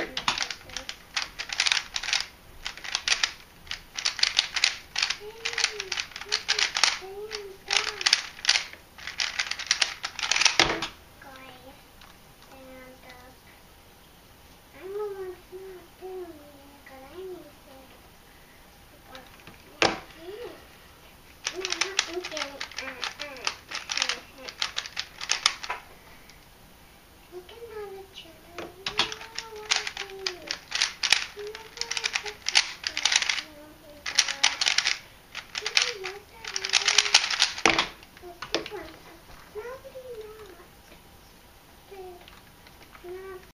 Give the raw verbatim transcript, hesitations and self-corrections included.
Okay.